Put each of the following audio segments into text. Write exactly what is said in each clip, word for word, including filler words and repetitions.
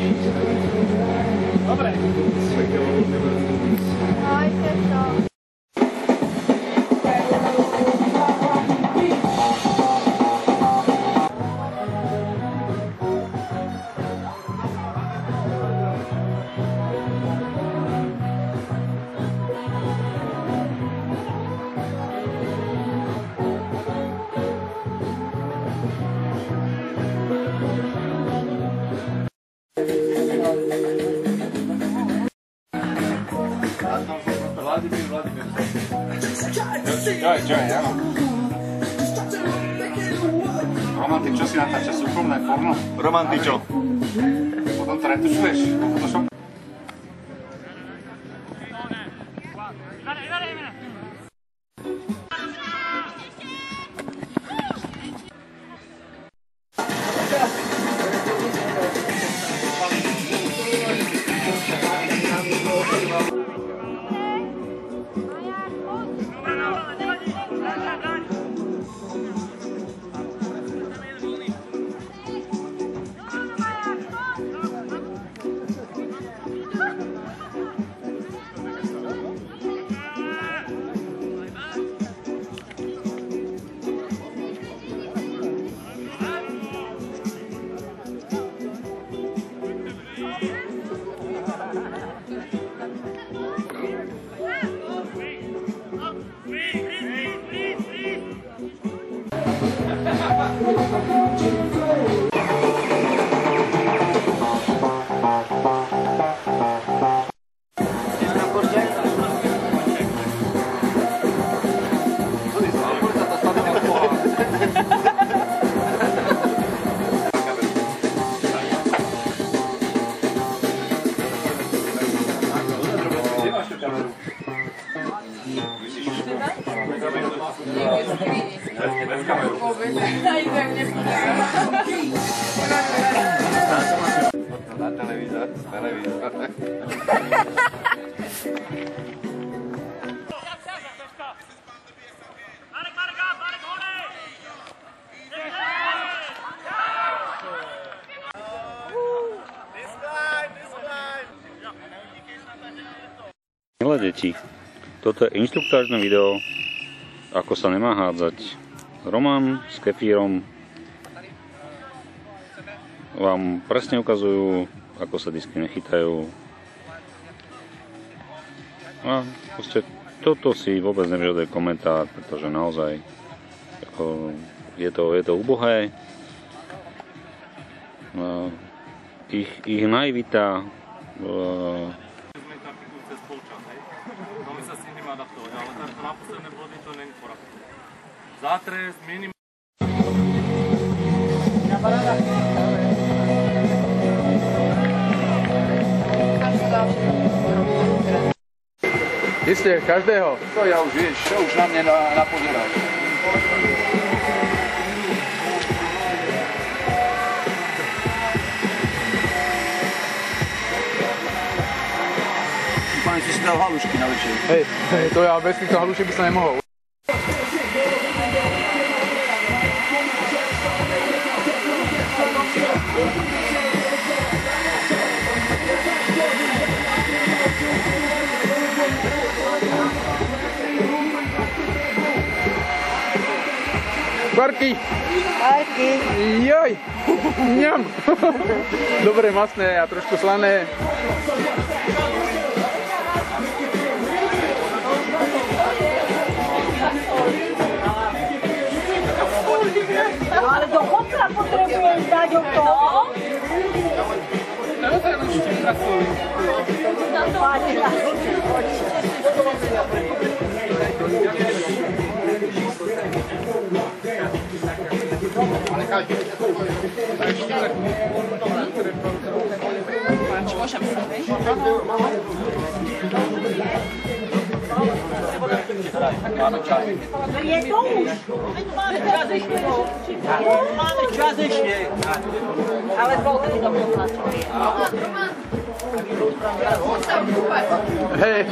Dobre. No, jste to. Čo je, čo je, áno. Romantik, čo si natáča? Súkromné porno? Romantik, čo? Potom to retušuješ. Milé deti, toto je inštruktážne video, ako sa nemá hádzať. Roman s Kefírom vám presne ukazujú, ako sa disky nechytajú. A proste toto si vôbec nevyžaduje komentár, pretože naozaj ako, je, to, je to ubohé. A ich, ich najvita adaptovať, ale tak na posledné body to není poradné. Zátres, minimálne. Vy ste každého? To ja už vieš, čo už na mne napozerať. Pane, si si dal halušky na večer. Hej, hej, to ja bez týchto halušek by sa nemohol. Parky! Parky! Joj! Mňam! Dobre masné a trošku slané. Ale do konca potrebujem dať o to. Je to už. Máme čas ešte. Ale bol to dobrý tlačový. Hej.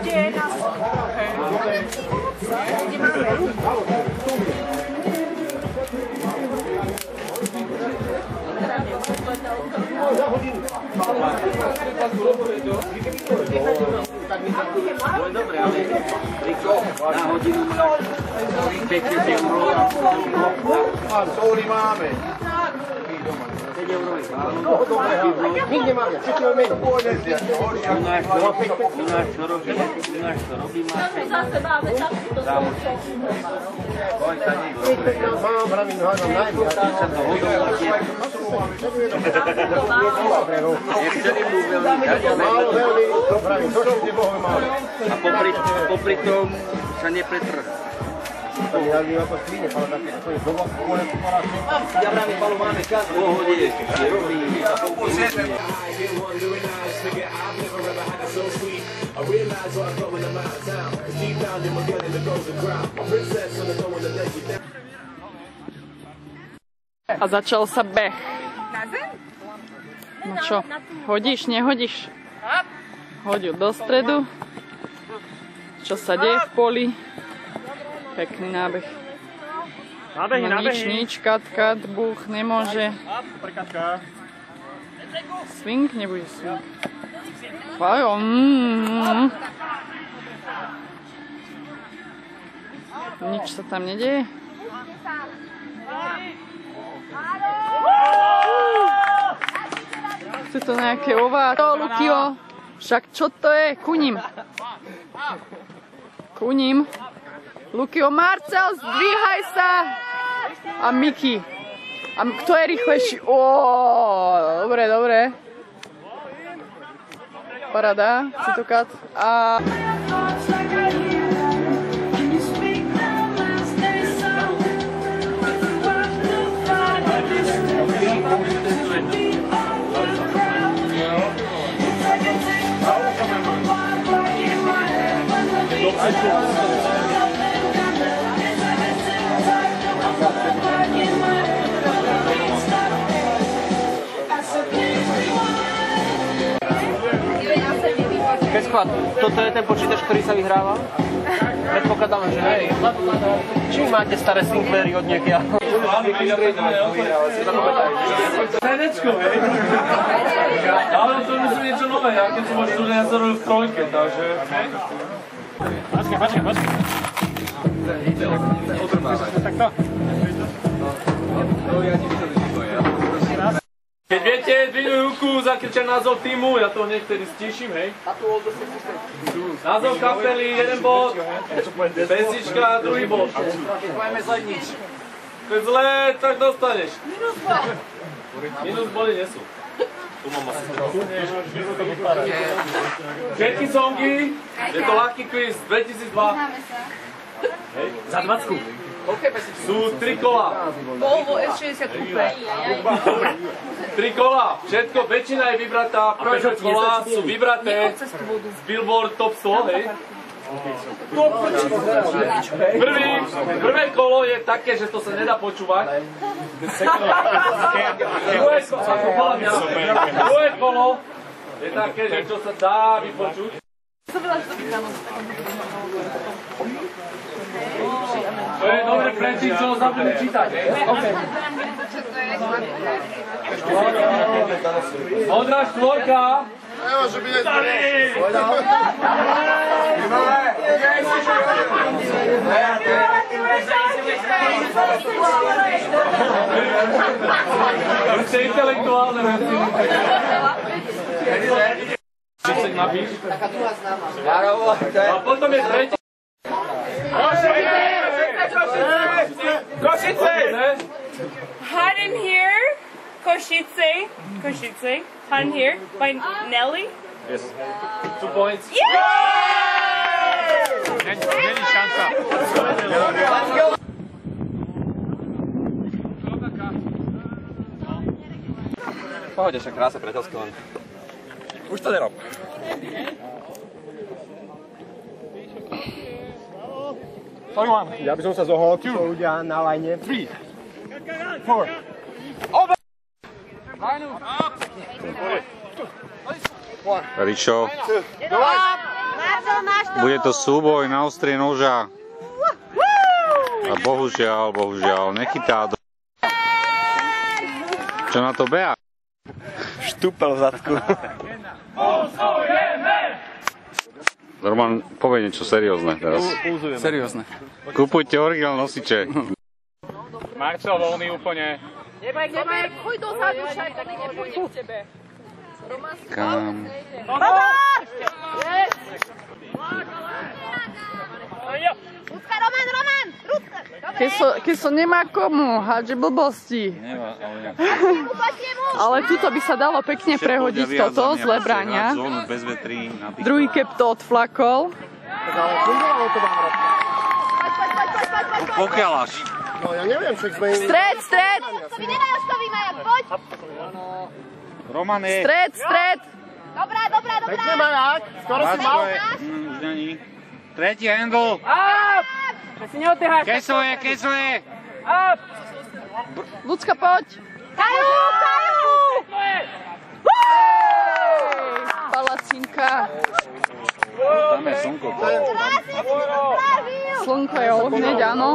Kde je nás? Kde máme? Na hodinu má pět euro a soli máme. Nikdy máme, všichni máme. Náš chorobí, náš chorobí má dámu. Mám pravým hádám najvíc. Málo velmi, to pravím, to všichni bohové máme. A popri tom se nepretrhá. Já bych vám to svíně, ale také to je doba, kolem porážky. Já právě palu máme čas, pohodě, rovný. I realized what I thought when I'm out of town, cause deep down in my gut in the golden ground, my princess on the go on the ledge, you down. A začal sa beh. Na zem? No čo, hodíš, nehodíš? Hodil do stredu. Čo sa deje v poli? Pekný nábeh. Nábehy, no, nábehy. Nič, nič, kat, kat, búch, nemôže. Swing, nebude swing. Fájo, mmm. Nič sa tam nedeje. Chce to nejaké ová. To, Lukio. Však čo to je? Kuním. Kuním. Lukio, Marcel, zdvíhaj sa! A Miki. A kto je rýchlejší? Oooo, dobre, dobre. Parada, citokat. A... Bezklad, toto je ten počítač, ktorý sa vyhráva? Predpokladám, že nie. Čím máte staré Sinclairy od niekia? Senečko, hej? Ale to myslím niečo nové, ja keď som bol štúdne, ja som robil v trojke, takže... Počkaj, počkaj, počkaj. Takto. Keď viete, dvinuj ruku, zakričaj názov týmu, ja to hneď vtedy stíším, hej. Názov kapely, jeden bod, pesnička, druhý bod. To je zlé, tak dostaneš. Minus body nesú. Tu mám asi stranu. Všetky songy, je to ľahký quiz, dvetisícdva. Za dvacku. Sú tri kola. Volvo ef šesťdesiat Coupe. Tri kola. Všetko, väčšina je vybratá. Prvé kola sú vybraté z Billboard Top sto, hej. Prvé kolo je také, že to sa nedá počúvať. Druhé kolo je také, že čo sa dá vypočuť. To je dobre pre tým, čo ho zabudli čítať. Modrá štvorka. Starý! Už ste intelektuálne veci. šesť nabíš. Taká druhá známa. A potom je tretí. Košice! Hot in here, Košice, Košice, hot in here, by Nelly. Yes. Two points. Yeah! Nelly Shanta. Pohode, však krása, priateľský len. Už to nerob. Ja by som sa zohol, čo ľudia na lajne. tri, štyri, obe! Ričo, bude to súboj na ostrie noža. A bohužiaľ, bohužiaľ, nechytá do... Čo na to Bea? Štúpel v zadku. Ostojeme! Roman, povie niečo seriózne teraz. Pouzujeme. Seriózne. Kupujte originál nosiče. Marcel voľný úplne. Nebaj, nebaj, chuj dozadu, šajtany, nepôjdem k tebe. Roman, kam? Baba! Yes! Ruska, Roman, Roman! Ruska! Dobre. Keď som nemá komu hádže blbosti. Nemá, ale ja. Ale tuto by sa dalo pekne prehodiť toto z Lebrania. Druhý kep to odflakol. Pokiaľ až. Stred, stred! Roman je... Stred, stred! Dobrá, dobrá, dobrá! Pekne barák, skoro si mal. Tretí handle. Up! Kesle, kesle! Up! Lucka, poď! Kaju, kaju! Palacinka. Tam je slnko. Slnko je ohneď, áno.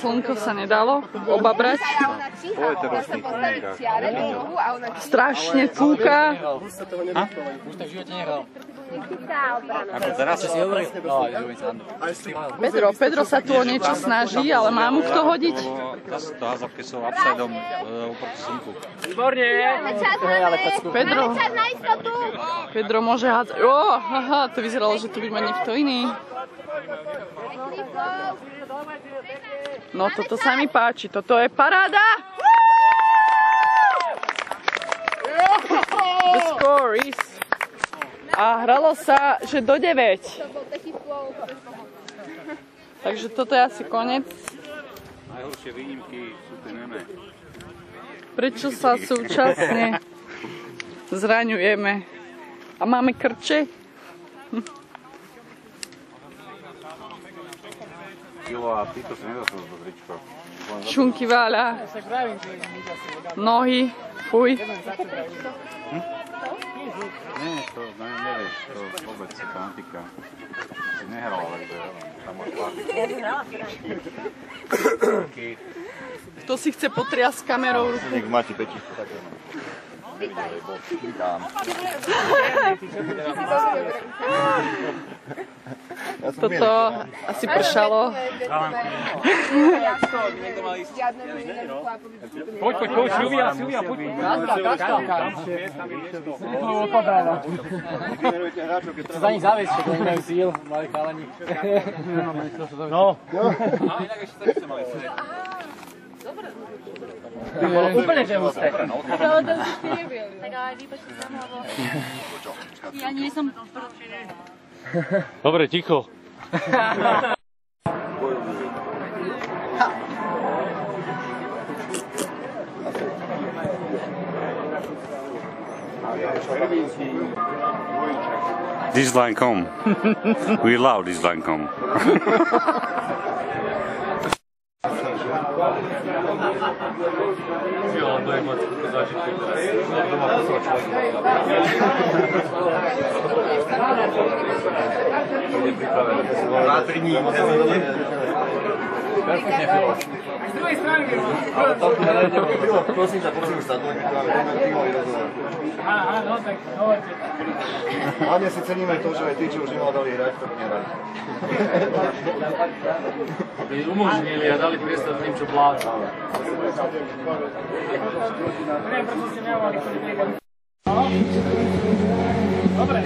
Slnko sa nedalo obabrať. Strašne fúka. Už to v živote nehral. Pedro, Pedro sa tu o niečo snaží, ale má mu kto hodiť. Pedro, Pedro môže hádzať. Oh, aha, to vyzeralo, že tu by ma niekto iný. No toto sa mi páči, toto je paráda. The score is... A hralo sa, že do deväť. Takže toto je asi konec. Najhoršie výnimky sú tie neme. Prečo sa súčasne zraňujeme? A máme krče? Šunky váľa. Nohy. Fuj. Nie, to nevieš, to vôbec sa tam týka. Si nehral, ale tam máš pláty. Kto si chce potriasť kamerou ruku? Nech máte petičku také. Toto asi pršalo. Poď, poď, poď, Silvia, Silvia, poď. Za nich záväzšie, to nemajú síl, mladí chalani. No. A inak ešte sa ešte mali síl. Tam bolo úplne že husté. Ale to si nebyl. Tak ale vypačte sa mavo. Ja nie som... Dobre, ticho. This Lancôme. We love this Lancôme. Hlavne si ceníme to, že aj tí, čo už nemali hrať, to nehrali. Umožnili a dali priestor tým, čo pláča. Dobre.